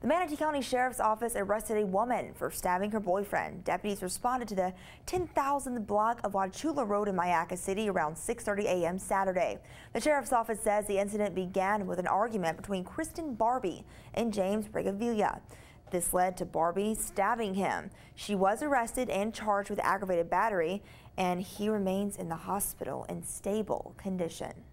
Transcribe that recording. The Manatee County Sheriff's Office arrested a woman for stabbing her boyfriend. Deputies responded to the 10,000 block of Wauchula Road in Myakka City around 6:30 a.m. Saturday. The Sheriff's Office says the incident began with an argument between Kristen Barbee and James Rigavilla. This led to Barbee stabbing him. She was arrested and charged with aggravated battery, and he remains in the hospital in stable condition.